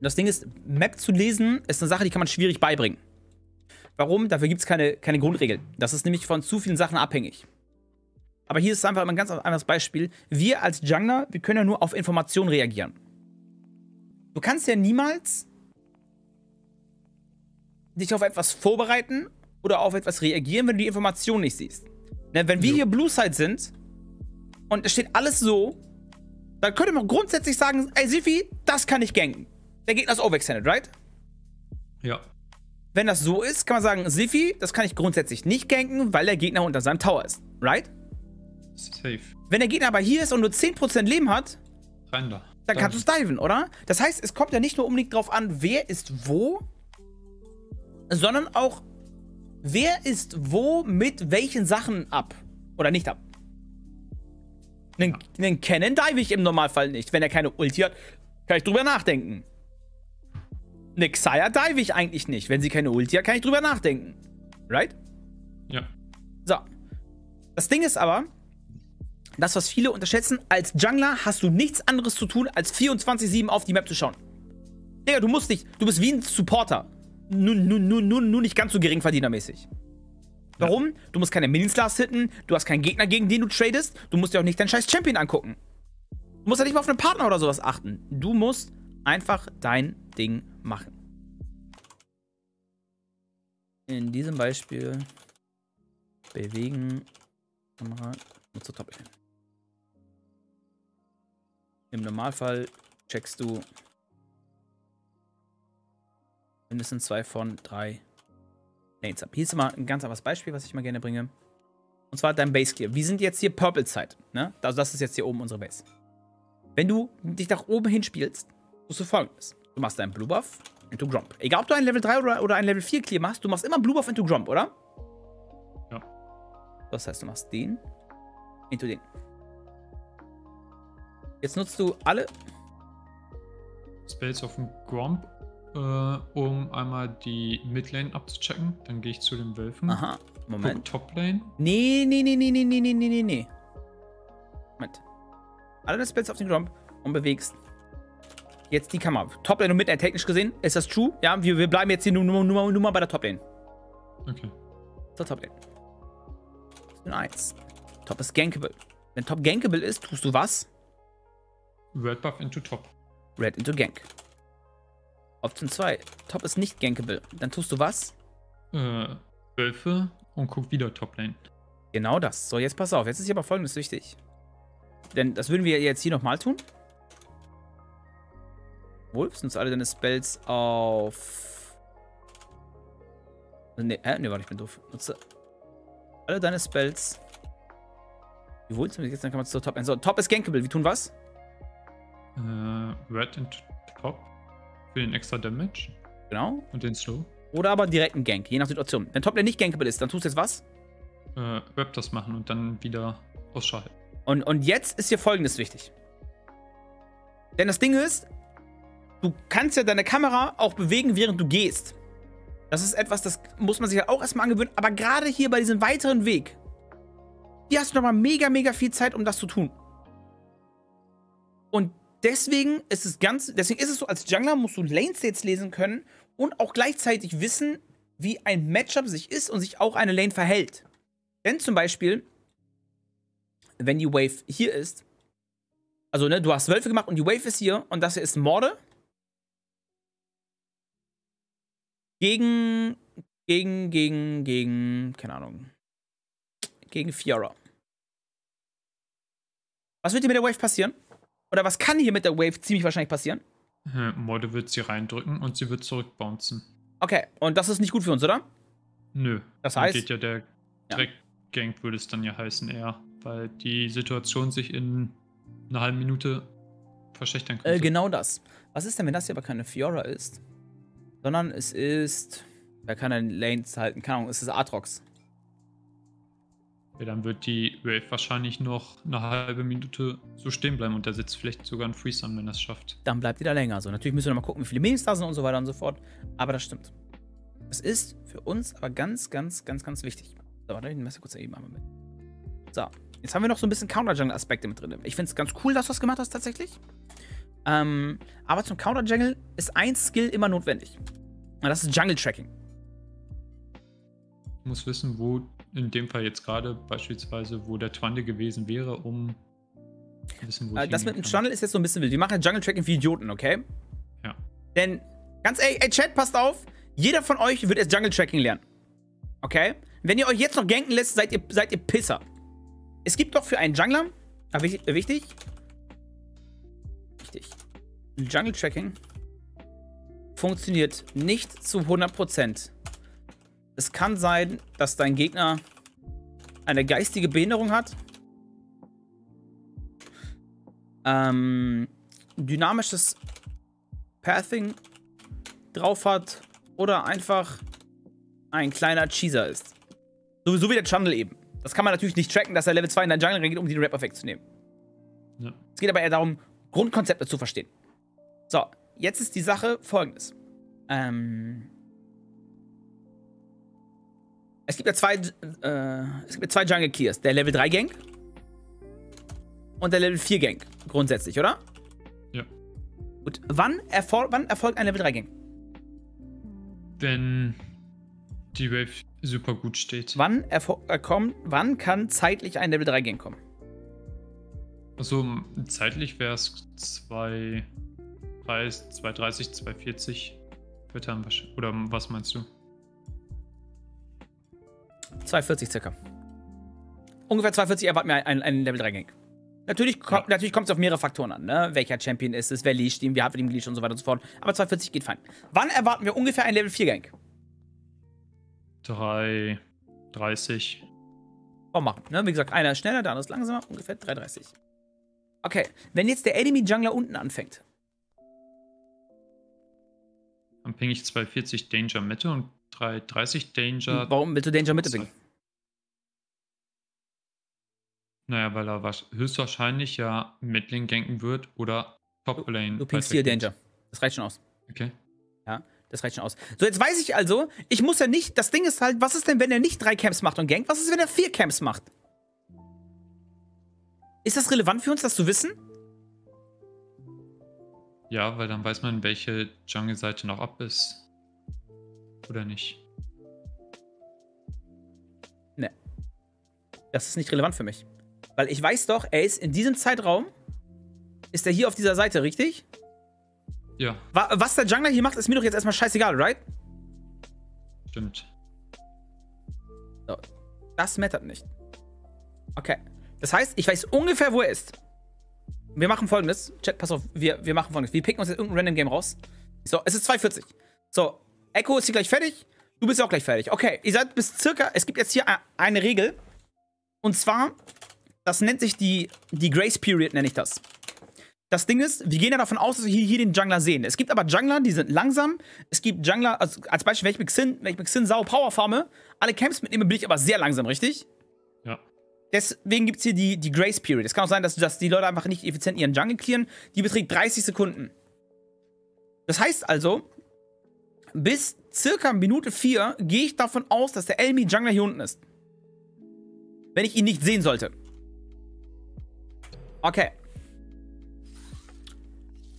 das Ding ist, Map zu lesen ist eine Sache, die kann man schwierig beibringen. Warum? Dafür gibt es keine Grundregeln. Das ist nämlich von zu vielen Sachen abhängig. Aber hier ist einfach ein ganz anderes Beispiel. Wir als Jungler, wir können ja nur auf Informationen reagieren. Du kannst ja niemals dich auf etwas vorbereiten oder auf etwas reagieren, wenn du die Information nicht siehst. Na, wenn wir hier Blueside sind und es steht alles so, dann könnte man grundsätzlich sagen, ey Silphi, das kann ich ganken. Der Gegner ist overextended, right? Ja. Wenn das so ist, kann man sagen, Silphi, das kann ich grundsätzlich nicht ganken, weil der Gegner unter seinem Tower ist. Right? Safe. Wenn der Gegner aber hier ist und nur 10% Leben hat, dann kannst du es diven, oder? Das heißt, es kommt ja nicht nur unbedingt drauf an, wer ist wo, sondern auch, wer ist wo mit welchen Sachen ab oder nicht ab. Einen Cannon dive ich im Normalfall nicht. Wenn er keine Ulti hat, kann ich drüber nachdenken. Eine Xayah dive ich eigentlich nicht. Wenn sie keine Ulti hat, kann ich drüber nachdenken. Right? Ja. So. Das Ding ist aber, das, was viele unterschätzen, als Jungler hast du nichts anderes zu tun, als 24/7 auf die Map zu schauen. Digga, du bist wie ein Supporter. Nur nicht ganz so geringverdienermäßig. Warum? Ja. Du musst keine Minions hitten, du hast keinen Gegner, gegen den du tradest, du musst dir auch nicht deinen scheiß Champion angucken. Du musst ja nicht mal auf einen Partner oder sowas achten. Du musst einfach dein Ding machen. In diesem Beispiel bewegen Kamera nur zur Top-Ecke. Im Normalfall checkst du mindestens 2 von 3 Lanes ab. Hier ist mal ein ganz anderes Beispiel, was ich mal gerne bringe. Und zwar dein Base Clear. Wir sind jetzt hier Purple Side, ne? Also das ist jetzt hier oben unsere Base. Wenn du dich nach oben hinspielst, musst du folgendes. Du machst deinen Blue Buff into Gromp. Egal, ob du einen Level 3 oder einen Level 4 Clear machst, du machst immer Blue Buff into Gromp, oder? Ja. Das heißt, du machst den into den. Jetzt nutzt du alle Spells auf dem Gromp, um einmal die Midlane abzuchecken. Dann gehe ich zu den Wölfen. Aha, Moment. Toplane. Nee. Moment. Alle deine Spells auf den Gromp und bewegst jetzt die Kamera. Toplane und Midlane, technisch gesehen, ist das true? Ja, wir bleiben jetzt hier nur mal bei der Toplane. Okay. So, Toplane. 1. Top ist gankable. Wenn Top gankable ist, tust du was? Red Buff into Top. Red into Gank. Option 2. Top ist nicht gankable. Dann tust du was? Wölfe und guck wieder Top Lane. Genau das. So, jetzt pass auf. Jetzt ist hier aber Folgendes wichtig. Denn das würden wir jetzt hier nochmal tun. Wolves nutzt alle deine Spells auf... Ne, warte, ich bin doof. Nutze alle deine Spells... Wie wohl sind wir jetzt? Dann kann man zur Top Lane. So, Top ist gankable. Wir tun was? Red into Top. Für den extra Damage. Genau. Und den Slow. Oder aber direkt einen Gank, je nach Situation. Wenn Top Lane nicht gankable ist, dann tust du jetzt was? Web das machen und dann wieder ausschalten. Und jetzt ist hier Folgendes wichtig. Denn das Ding ist, du kannst ja deine Kamera auch bewegen, während du gehst. Das ist etwas, das muss man sich ja auch erstmal angewöhnen. Aber gerade hier bei diesem weiteren Weg, hier hast du nochmal mega viel Zeit, um das zu tun. Und deswegen ist es so, als Jungler musst du Lane States lesen können und auch gleichzeitig wissen, wie ein Matchup sich ist und sich auch eine Lane verhält. Denn zum Beispiel, wenn die Wave hier ist, also ne, du hast Wölfe gemacht und die Wave ist hier und das hier ist Morde keine Ahnung, gegen Fiora. Was wird hier mit der Wave passieren? Oder was kann hier mit der Wave ziemlich wahrscheinlich passieren? Morde wird sie reindrücken und sie wird zurückbouncen. Okay, und das ist nicht gut für uns, oder? Nö. Das heißt... Dann geht ja der Direkt-Gank, würde es dann ja heißen eher, weil die Situation sich in einer halben Minute verschlechtern könnte. Genau das. Was ist denn, wenn das hier aber keine Fiora ist? Sondern es ist... Wer kann denn Lanes halten? Keine Ahnung, es ist Aatrox. Ja, dann wird die Wave wahrscheinlich noch eine halbe Minute so stehen bleiben und da sitzt vielleicht sogar ein Freesun, wenn das schafft. Dann bleibt die da länger. Also natürlich müssen wir noch mal gucken, wie viele Minis da sind und so weiter und so fort. Aber das stimmt. Es ist für uns aber ganz wichtig. So, warte, ich nehme das kurz eben einmal mit. So, jetzt haben wir noch so ein bisschen Counter-Jungle-Aspekte mit drin. Ich finde es ganz cool, dass du das gemacht hast tatsächlich. Aber zum Counter-Jungle ist ein Skill immer notwendig. Und das ist Jungle-Tracking. Ich muss wissen, wo... In dem Fall jetzt gerade beispielsweise, wo der Trundle gewesen wäre, um zu wissen, wo ich das mit dem Trundle ist jetzt so ein bisschen wild. Wir machen halt Jungle-Tracking für Idioten, okay? Ja. Denn, ganz ehrlich, ey, Chat, passt auf, jeder von euch wird erst Jungle-Tracking lernen. Okay? Wenn ihr euch jetzt noch ganken lässt, seid ihr Pisser. Es gibt doch für einen Jungler, Jungle-Tracking funktioniert nicht zu 100%. Es kann sein, dass dein Gegner eine geistige Behinderung hat. Dynamisches Pathing drauf hat. Oder einfach ein kleiner Cheeser ist. Sowieso wie der Trundle eben. Das kann man natürlich nicht tracken, dass er Level 2 in deinen Jungle reingeht, um den Rap-Effekt zu nehmen. Ja. Es geht aber eher darum, Grundkonzepte zu verstehen. So, jetzt ist die Sache folgendes. Es gibt ja zwei Jungle Keys. Der Level 3 Gank und der Level 4 Gank. Grundsätzlich, oder? Ja. Gut. Wann erfolgt ein Level 3 Gank? Wenn die Wave super gut steht. Wann kann zeitlich ein Level 3 Gank kommen? Achso, zeitlich wäre es 230, 240. Oder was meinst du? 240 circa. Ungefähr 240 erwarten wir einen Level 3 Gank. Natürlich kommt es auf mehrere Faktoren an, ne? Welcher Champion ist es, wer leasht ihn, wer hat mit ihm geleasht und so weiter und so fort. Aber 240 geht fein. Wann erwarten wir ungefähr einen Level 4 Gank? 330. Warum machen, ne? Wie gesagt, einer ist schneller, der andere ist langsamer. Ungefähr 330. Okay, wenn jetzt der Enemy Jungler unten anfängt. Dann ping ich 240 Danger Mitte und 330 Danger. Warum willst du Danger Mitte bringen? Naja, weil er höchstwahrscheinlich ja Midlane ganken wird oder Top Lane. Du pingst hier Danger. Das reicht schon aus. Okay. Ja, das reicht schon aus. So, jetzt weiß ich also, ich muss ja nicht, das Ding ist halt, was ist denn, wenn er nicht 3 Camps macht und gankt? Was ist, wenn er 4 Camps macht? Ist das relevant für uns, das zu wissen? Ja, weil dann weiß man, welche Jungle-Seite noch ab ist. Oder nicht? Ne. Das ist nicht relevant für mich. Weil ich weiß doch, er ist in diesem Zeitraum, ist er hier auf dieser Seite, richtig? Ja. Was der Jungler hier macht, ist mir doch jetzt erstmal scheißegal, right? Stimmt. So. Das mattert nicht. Okay. Das heißt, ich weiß ungefähr, wo er ist. Wir machen folgendes. Chat, pass auf. Wir machen folgendes. Wir picken uns jetzt irgendein random Game raus. So, es ist 2:40. So, Echo ist hier gleich fertig. Du bist auch gleich fertig. Okay, ihr seid bis circa... Es gibt jetzt hier eine Regel. Und zwar, das nennt sich die Grace Period, nenne ich das. Das Ding ist, wir gehen ja davon aus, dass wir hier den Jungler sehen. Es gibt aber Jungler, die sind langsam. Es gibt Jungler, also als Beispiel, wenn ich mit Xin sau Power farme, alle Camps mitnehme, bin ich aber sehr langsam, richtig? Ja. Deswegen gibt es hier die Grace Period. Es kann auch sein, dass die Leute einfach nicht effizient ihren Jungle clearen. Die beträgt 30 Sekunden. Das heißt also, bis circa Minute 4 gehe ich davon aus, dass der Elmi Jungler hier unten ist. Wenn ich ihn nicht sehen sollte. Okay.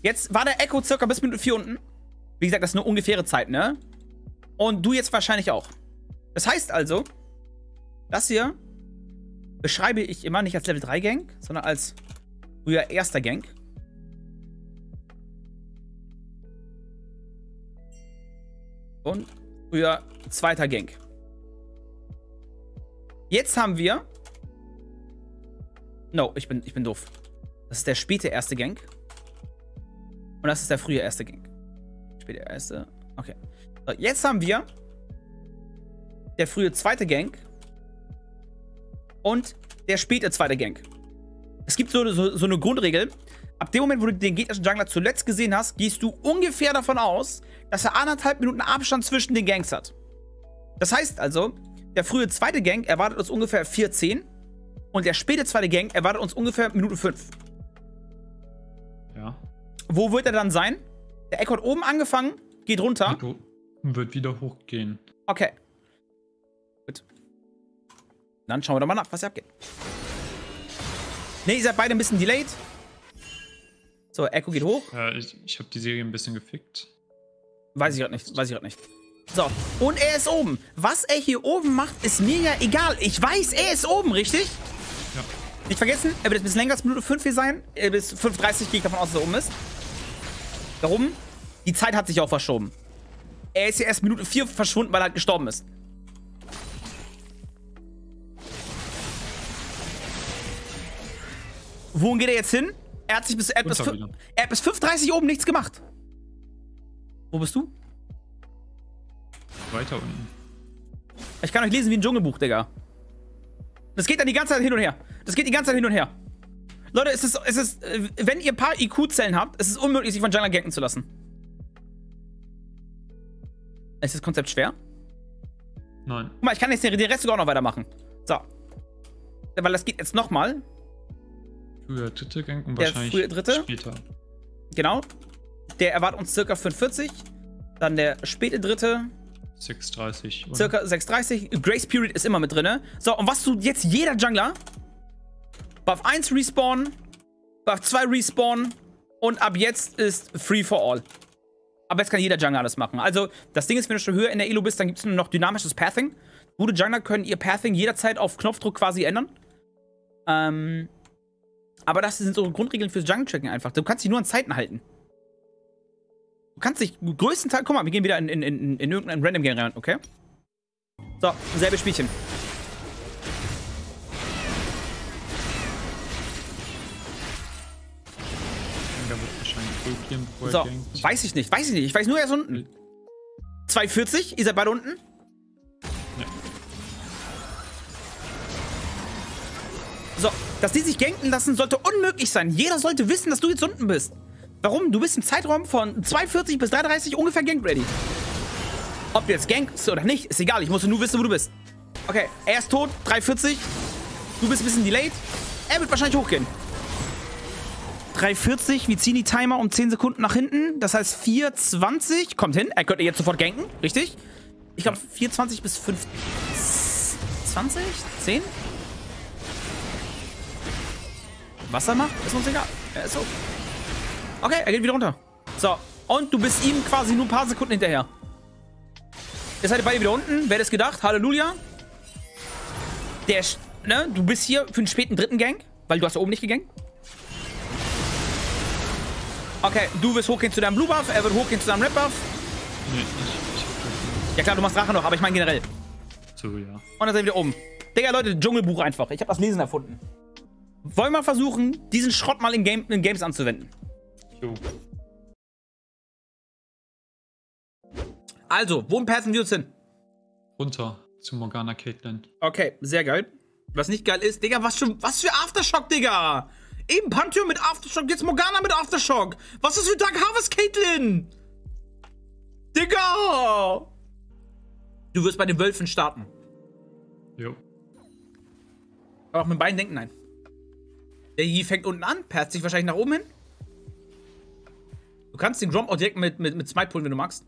Jetzt war der Echo circa bis Minute 4 unten. Wie gesagt, das ist eine ungefähre Zeit, ne? Und du jetzt wahrscheinlich auch. Das heißt also, das hier beschreibe ich immer nicht als Level 3 Gank, sondern als früher erster Gank. Und früher zweiter Gank. Jetzt haben wir... No, ich bin doof. Das ist der späte erste Gank. Und das ist der frühe erste Gang. Später erste. Okay. So, jetzt haben wir der frühe zweite Gang und der späte zweite Gang. Es gibt so eine Grundregel. Ab dem Moment, wo du den gegnerischen Jungler zuletzt gesehen hast, gehst du ungefähr davon aus, dass er 1,5 Minuten Abstand zwischen den Gangs hat. Das heißt also, der frühe zweite Gang erwartet uns ungefähr 4:10 und der späte zweite Gang erwartet uns ungefähr Minute 5. Ja. Wo wird er dann sein? Der Echo hat oben angefangen, geht runter. Echo wird wieder hochgehen. Okay. Gut. Dann schauen wir doch mal nach, was hier abgeht. Ne, ihr seid beide ein bisschen delayed. So, Echo geht hoch. Ich habe die Serie ein bisschen gefickt. Weiß ich gerade nicht, So, und er ist oben. Was er hier oben macht, ist mir ja egal. Ich weiß, er ist oben, richtig? Ja. Nicht vergessen, er wird jetzt ein bisschen länger als Minute 5 hier sein. Bis 5:30 gehe ich davon aus, dass er oben ist. Da oben, die Zeit hat sich auch verschoben. Er ist ja erst Minute 4 verschwunden, weil er halt gestorben ist. Wohin geht er jetzt hin? Er hat sich bis 5:30 oben nichts gemacht. Wo bist du? Weiter unten. Ich kann euch lesen wie ein Dschungelbuch, Digga. Das geht dann die ganze Zeit hin und her. Leute, es ist, wenn ihr ein paar IQ-Zellen habt, es ist unmöglich, sich von Jungler ganken zu lassen. Ist das Konzept schwer? Nein. Guck mal, ich kann jetzt den Rest sogar auch noch weitermachen. So. Weil das geht jetzt nochmal. Früher dritte Gang und wahrscheinlich früher dritte. Später. Genau. Der erwartet uns circa 45. Dann der späte dritte. 6:30. Oder? Circa 6:30. Grace Period ist immer mit drin. So, und was tut jetzt jeder Jungler? Buff 1 respawn, Buff 2 respawn und ab jetzt ist Free for All. Aber jetzt kann jeder Jungler alles machen. Also, das Ding ist, wenn du schon höher in der Elo bist, dann gibt es nur noch dynamisches Pathing. Gute Jungler können ihr Pathing jederzeit auf Knopfdruck quasi ändern. Aber das sind so Grundregeln fürs Jungle-Tracking einfach. Du kannst dich nur an Zeiten halten. Du kannst dich größtenteils... Guck mal, wir gehen wieder in irgendein Random Game rein, okay? So, selbe Spielchen. So, weiß ich nicht. Ich weiß nur, er ist unten. 2:40, ihr seid beide unten? Ja. So, dass die sich ganken lassen, sollte unmöglich sein. Jeder sollte wissen, dass du jetzt unten bist. Warum? Du bist im Zeitraum von 2:40 bis 3:30 ungefähr gank-ready. Ob du jetzt gankst oder nicht, ist egal. Ich muss nur wissen, wo du bist. Okay, er ist tot, 3:40. Du bist ein bisschen delayed. Er wird wahrscheinlich hochgehen. 3:40, wir ziehen die Timer um 10 Sekunden nach hinten. Das heißt 4:20, kommt hin. Er könnte jetzt sofort ganken, richtig? Ich glaube 4:20 bis 5... 20? 10? Was er macht, ist uns egal. Er ist so. Okay, er geht wieder runter. So, und du bist ihm quasi nur ein paar Sekunden hinterher. Jetzt seid ihr beide wieder unten. Wer hätte es gedacht? Halleluja. Der, ne? Du bist hier für den späten dritten Gang, weil du hast da oben nicht gegangen. Okay, du wirst hochgehen zu deinem Blue Buff, er wird hochgehen zu seinem Red Buff. Nee, ich. Ja klar, du machst Drache noch, aber ich meine generell. So, ja. Und dann sind wir oben. Digga, Leute, Dschungelbuch einfach. Ich habe das Lesen erfunden. Wollen wir mal versuchen, diesen Schrott mal in Games anzuwenden? Jo. Also, wo passen wir uns hin? Runter zu Morgana Caitlyn. Okay, sehr geil. Was nicht geil ist, Digga, was für Aftershock, Digga! Eben Pantheon mit Aftershock, jetzt Morgana mit Aftershock! Was ist für Dark Harvest, Caitlyn? Digga! Du wirst bei den Wölfen starten. Jo. Aber auch mit beiden denken, nein. Der Yi fängt unten an, perzt sich wahrscheinlich nach oben hin. Du kannst den Gromp auch direkt mit Smite pullen, wenn du magst.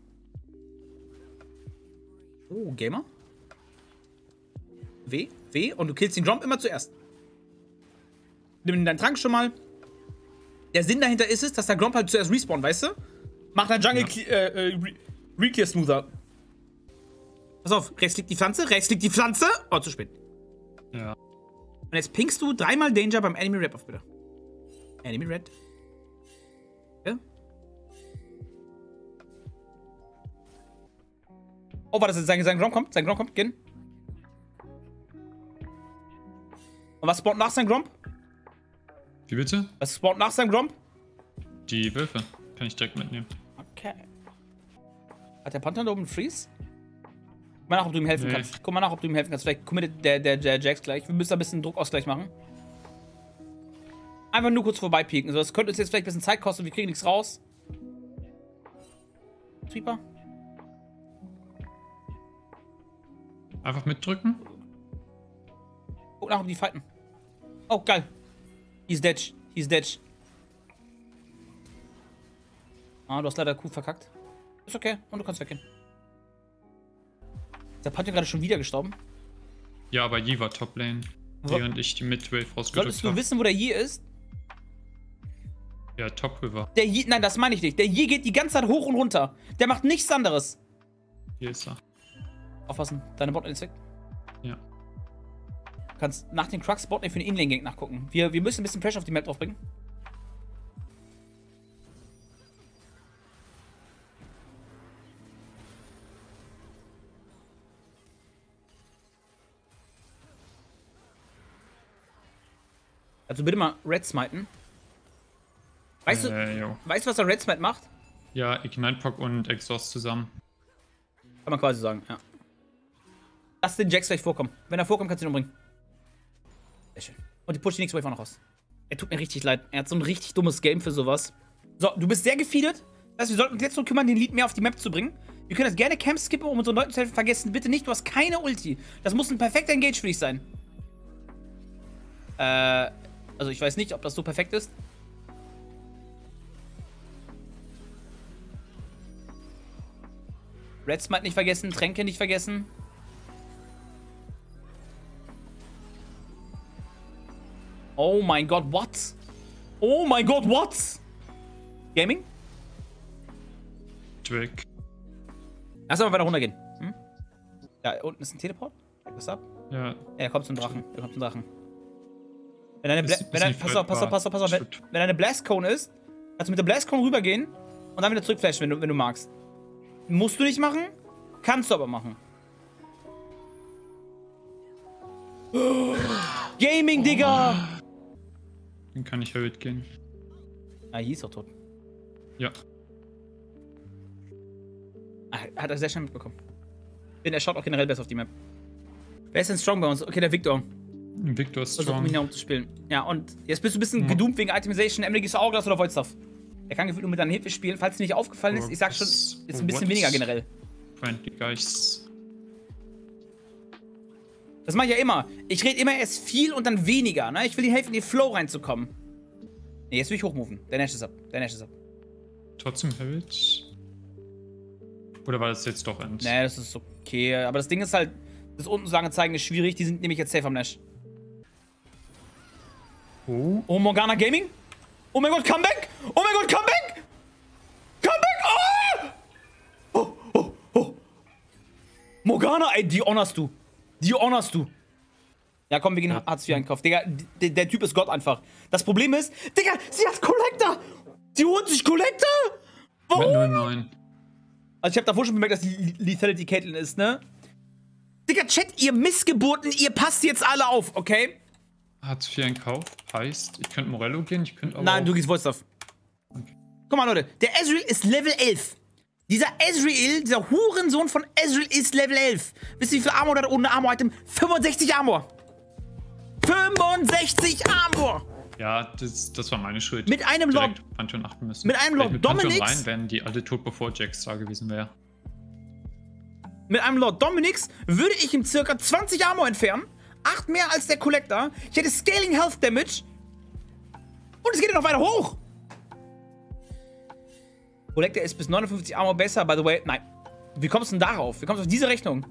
Oh, Gamer. W, W. Und du killst den Gromp immer zuerst. Nimm ihn deinen Trank schon mal. Der Sinn dahinter ist es, dass der Gromp halt zuerst respawnt, weißt du? Mach dein Jungle ja. Re-Clear smoother. Pass auf, rechts liegt die Pflanze, rechts liegt die Pflanze. Oh, zu spät. Ja. Und jetzt pingst du dreimal Danger beim Enemy Red auf, bitte. Enemy Red. Ja. Oh, warte, sein Grom kommt, gehen. Und was spawnt nach seinem Gromp? Wie bitte? Was spawnt nach seinem Gromp? Die Wölfe. Kann ich direkt mitnehmen. Okay. Hat der Panther da oben einen Freeze? Guck mal nach, ob du ihm helfen kannst. Guck mal nach, ob du ihm helfen kannst. Vielleicht committet der Jax gleich. Wir müssen da ein bisschen Druckausgleich machen. Einfach nur kurz vorbeipieken. Also das könnte uns jetzt vielleicht ein bisschen Zeit kosten. Wir kriegen nichts raus. Sweeper. Einfach mitdrücken. Guck nach, ob die fighten. Oh, geil. He's dead. He's dead. Ah, du hast leider Q verkackt. Ist okay. Und du kannst weggehen. Der Pantheon gerade schon wieder gestorben. Ja, aber Yi war Top Lane. Während ich die Midwave rausgedrückt habe. Solltest du wissen, wo der Yi ist? Ja, Top River. Der Yi, nein, das meine ich nicht. Der Yi geht die ganze Zeit hoch und runter. Der macht nichts anderes. Hier ist er. Aufpassen, deine Botlane ist weg. Ja. Du kannst nach den Crux Botlane für den Inlane-Gang nachgucken. Wir müssen ein bisschen Pressure auf die Map draufbringen. Also bitte mal Red smiten. Weißt du, was der Red Smite macht? Ja, Ignite Proc und Exhaust zusammen. Kann man quasi sagen, ja. Lass den Jax gleich vorkommen. Wenn er vorkommt, kannst du ihn umbringen. Sehr schön. Und die pusht die nächste Wave auch noch raus. Er tut mir richtig leid. Er hat so ein richtig dummes Game für sowas. So, du bist sehr gefeedet. Das heißt, wir sollten uns jetzt nur kümmern, den Lead mehr auf die Map zu bringen. Wir können das gerne Camp skippen, um unseren Leuten zu helfen. Vergessen bitte nicht, du hast keine Ulti. Das muss ein perfekter Engage für dich sein. Also ich weiß nicht, ob das so perfekt ist. Red Smite nicht vergessen, Tränke nicht vergessen. Oh mein Gott, what? Oh mein Gott, what? Gaming? Trick. Lass mal weiter runtergehen. Hm? Ja, unten ist ein Teleport. Check das ab. Ja. Ja, er kommt zum Drachen. Er kommt zum Drachen. Wenn eine Blast Cone ist, kannst du mit der Blast Cone rübergehen und dann wieder zurückflashen, wenn du magst. Musst du nicht machen, kannst du aber machen. Oh. Gaming, Digga! Dann kann ich Herald gehen. Ah, Yi ist auch tot. Ja. Hat er sehr schnell mitbekommen. Er schaut auch generell besser auf die Map. Wer ist denn strong bei uns? Okay, der Victor. Victor ist strong. Versuch, ihn darum zu spielen. Ja, und jetzt bist du ein bisschen gedoomt wegen Itemization. Emily, gehst du Hourglass oder Void Stuff? Er kann gefühlt nur mit deiner Hilfe spielen. Falls dir nicht aufgefallen ist, ich sag schon, ist ein bisschen weniger generell. Friendly guys. Das mache ich ja immer. Ich rede immer erst viel und dann weniger. Ne? Ich will dir helfen, in den Flow reinzukommen. Ne, jetzt will ich hochmoven. Der Nash ist ab. Trotzdem Herald? Oder war das jetzt doch End? Ne, das ist okay. Aber das Ding ist halt, das unten so lange zeigen ist schwierig. Die sind nämlich jetzt safe am Nash. Oh. Oh, Morgana Gaming? Oh mein Gott, Comeback! Oh mein Gott, Comeback! Comeback! Oh! Oh, oh, oh! Morgana, ey, die honorst du. Ja, komm, wir gehen Hartz IV einkaufen. Digga, der Typ ist Gott einfach. Das Problem ist, Digga, sie hat Collector! Die holt sich Collector? Warum? Mit 09. Also ich habe davor schon bemerkt, dass die Lethality Caitlyn ist, ne? Digga, Chat, ihr Missgeburten, ihr passt jetzt alle auf, okay? Hartz IV ein Kauf heißt, ich könnte Morello gehen, ich könnte aber... Nein, du gehst Voice-Stuff. Okay. Guck mal, Leute, der Ezreal ist Level 11. Dieser Ezreal, dieser Hurensohn von Ezreal ist Level 11. Wisst ihr, wie viel Armor hat er ohne Armor-Item? 65 Armor. 65 Armor! Ja, das war meine Schuld. Mit einem Lord Pantheon achten müssen. Mit einem Lord Dominix rein, wären die alle tot, bevor Jax da gewesen wäre. Mit einem Lord Dominix würde ich ihm circa 20 Armor entfernen. 8 mehr als der Collector. Ich hätte Scaling Health Damage. Und es geht ja noch weiter hoch. Collector ist bis 59 Armor besser. By the way, nein. Wie kommst du denn darauf? Wie kommst du auf diese Rechnung?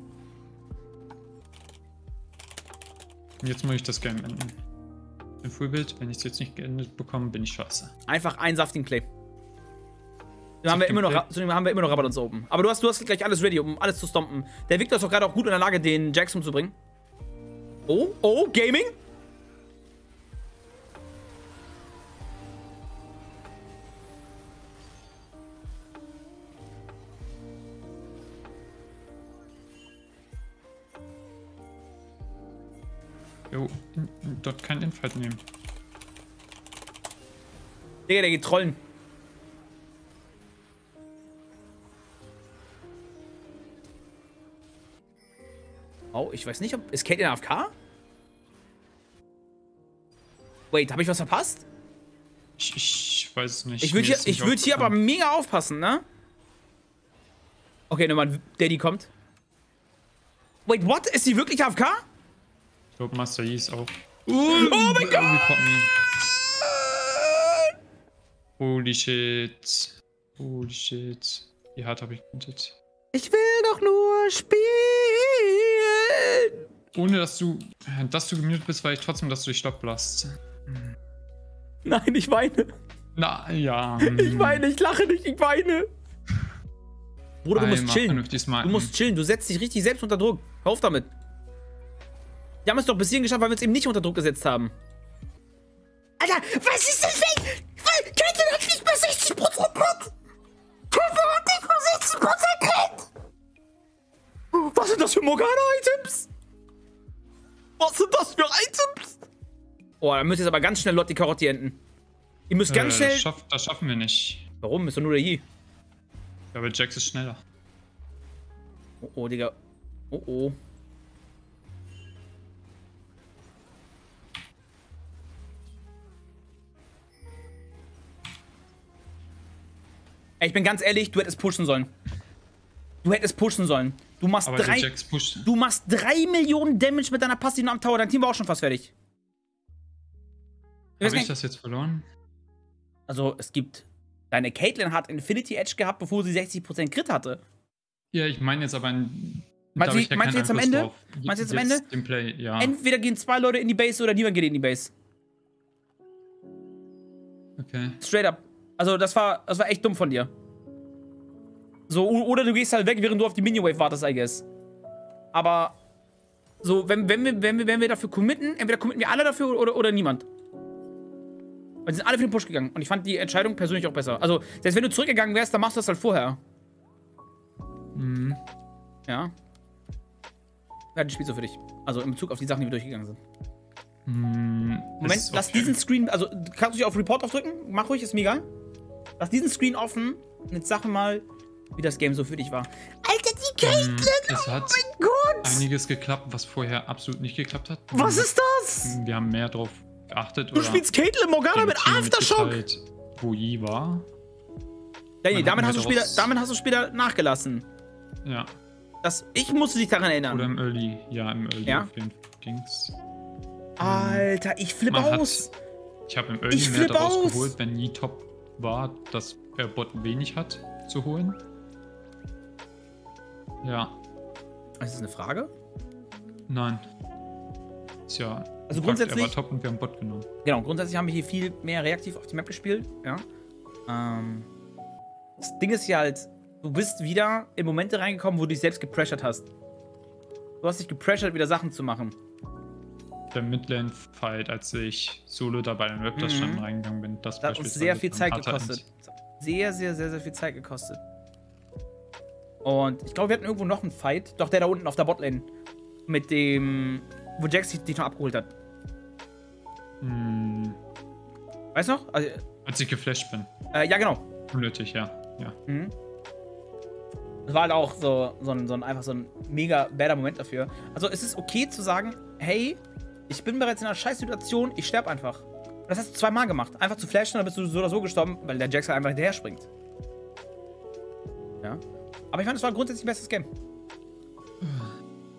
Jetzt muss ich das Game enden. Im Fullbild, wenn ich es jetzt nicht geendet bekomme, bin ich scheiße. Einfach einen saftigen Clay. Dann haben wir immer noch Rabatt uns oben. Aber du hast gleich alles ready, um alles zu stompen. Der Victor ist doch gerade auch gut in der Lage, den Jax umzubringen. Oh, oh, Gaming? Jo, dort keinen Infight nehmen. Digga, der geht trollen. Oh, ich weiß nicht, ob... Ist Caitlyn AFK? Wait, habe ich was verpasst? Ich weiß es nicht. Ich würde hier aber mega aufpassen, ne? Okay, nochmal, Daddy kommt. Wait, what? Ist sie wirklich AFK? Ich glaube, Master Yi ist auch. Oh mein Gott! Holy shit. Holy shit. Wie hart habe ich getötet. Ich will doch nur spielen. Ohne dass du gemutet bist, weil ich trotzdem, dass du dich stopp lässt. Nein, ich weine. Na ja. Ich weine, ich lache nicht, ich weine. Bruder, du musst chillen. Du musst chillen, du setzt dich richtig selbst unter Druck. Hör auf damit. Wir haben es doch bis hierhin geschafft, weil wir uns eben nicht unter Druck gesetzt haben. Alter, was ist das denn? Caitlyn hat nicht mal 60% Crit! Caitlyn hat nicht mal 60% Crit! Was sind das für Morgana-Items? Was sind das für Items? Oh, da müsst ihr jetzt aber ganz schnell Lotti Karotti enden. Ihr müsst ganz schnell... Das schaffen wir nicht. Warum? Ist doch nur der Yi. Ja, aber Jax ist schneller. Oh, oh, Digga. Oh, oh. Ich bin ganz ehrlich, du hättest pushen sollen. Du hättest pushen sollen. Du machst 3 Millionen Damage mit deiner passiven am Tower. Dein Team war auch schon fast fertig. Habe ich das jetzt verloren? Also, es gibt... Deine Caitlyn hat Infinity Edge gehabt, bevor sie 60% Crit hatte. Ja, ich meine jetzt aber... Meinst du jetzt am Ende? Meinst du jetzt am Ende? Im Play, ja. Entweder gehen 2 Leute in die Base oder niemand geht in die Base. Okay. Straight up. Also das war echt dumm von dir. So, oder du gehst halt weg, während du auf die Minion-Wave wartest, I guess. Aber so, wenn wir dafür committen, entweder committen wir alle dafür oder niemand. Weil sie sind alle für den Push gegangen. Und ich fand die Entscheidung persönlich auch besser. Also, selbst wenn du zurückgegangen wärst, dann machst du das halt vorher. Mhm. Ja. Ja, das Spiel so für dich. Also in Bezug auf die Sachen, die wir durchgegangen sind. Mhm. Moment, lass diesen Screen. Also kannst du dich auf Report aufdrücken? Mach ruhig, ist mir egal. Lass diesen Screen offen und jetzt sag mal, wie das Game so für dich war. Alter, die Caitlyn! Oh mein Gott! Einiges geklappt, was vorher absolut nicht geklappt hat. Was ist das? Wir haben mehr drauf geachtet. Du spielst Caitlyn Morgana mit Aftershock! Wo Yi war. Nee, damit hast du später nachgelassen. Ja. Ich musste dich daran erinnern. Oder im Early. Ja, im Early ja? Auf jeden Fall ging's. Alter, ich flippe aus! Ich habe im Early mehr daraus geholt, wenn Yi top war, dass er Bot wenig hat zu holen. Ja. Ist das eine Frage? Nein. Tja. Also grundsätzlich. Er war top und wir haben Bot genommen. Genau, grundsätzlich haben wir hier viel mehr reaktiv auf die Map gespielt. Ja. Das Ding ist ja halt, du bist wieder in Momente reingekommen, wo du dich selbst gepressured hast. Du hast dich gepressured, wieder Sachen zu machen. der Midlane-Fight, als ich solo da bei den Raptors schon reingegangen bin. Das hat uns sehr viel Zeit gekostet. Sehr viel Zeit gekostet. Und ich glaube, wir hatten irgendwo noch einen Fight. Doch, der da unten auf der Botlane. Mit dem, wo Jax dich noch abgeholt hat. Hm. Weißt du noch? Also, als ich geflasht bin. Ja, genau. Unnötig, ja. Mhm. Das war halt auch so ein mega bader Moment dafür. Also es ist okay zu sagen, hey, ich bin bereits in einer scheiß Situation, ich sterbe einfach. Und das hast du zweimal gemacht. Einfach zu flashen, dann bist du so oder so gestorben, weil der Jax halt einfach hinterher springt. Ja. Aber ich fand, es war grundsätzlich ein bestes Game.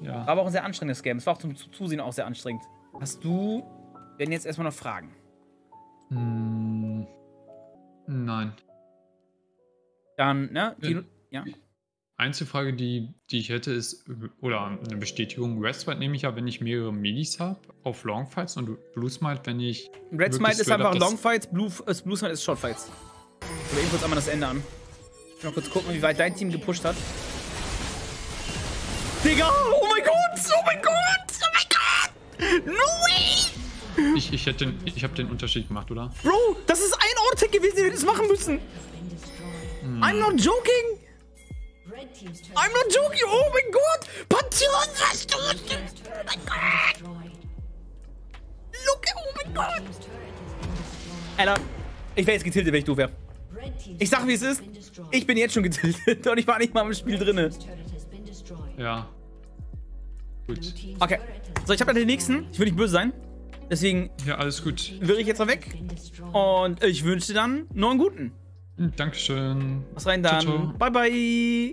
Ja. War aber auch ein sehr anstrengendes Game. Es war auch zum Zusehen auch sehr anstrengend. Hast du denn jetzt erstmal noch Fragen? Nein. Dann, ne? Ja. Einzige Frage, die ich hätte, ist, oder eine Bestätigung, Red Smite nehme ich ja, wenn ich mehrere Milis habe, auf Longfights und Blue Smite, wenn ich... Red Smite ist einfach Longfights, Blue Smite ist Shortfights. Ich will kurz einmal das Ende an. Ich will mal kurz gucken, wie weit dein Team gepusht hat. Digga, oh mein Gott, oh mein Gott, oh mein Gott! No way! Ich habe den Unterschied gemacht, oder? Bro, das ist ein Ortec gewesen, den wir das machen müssen. I'm not joking! I'm not joking! Oh mein Gott! Pantheon, was du? Oh mein Gott! Look, oh mein Gott! Alter, ich wäre jetzt getiltet, wenn ich doof wäre. Ich sag, wie es ist. Ich bin jetzt schon getiltet und ich war nicht mal im Spiel drinne. Ja. Gut. Okay. So, ich habe dann den nächsten. Ich will nicht böse sein. Deswegen. Ja, alles gut. Will ich jetzt mal weg. Und ich wünsche dir dann noch einen guten. Dankeschön. Was rein dann. Ciao, ciao. Bye, bye.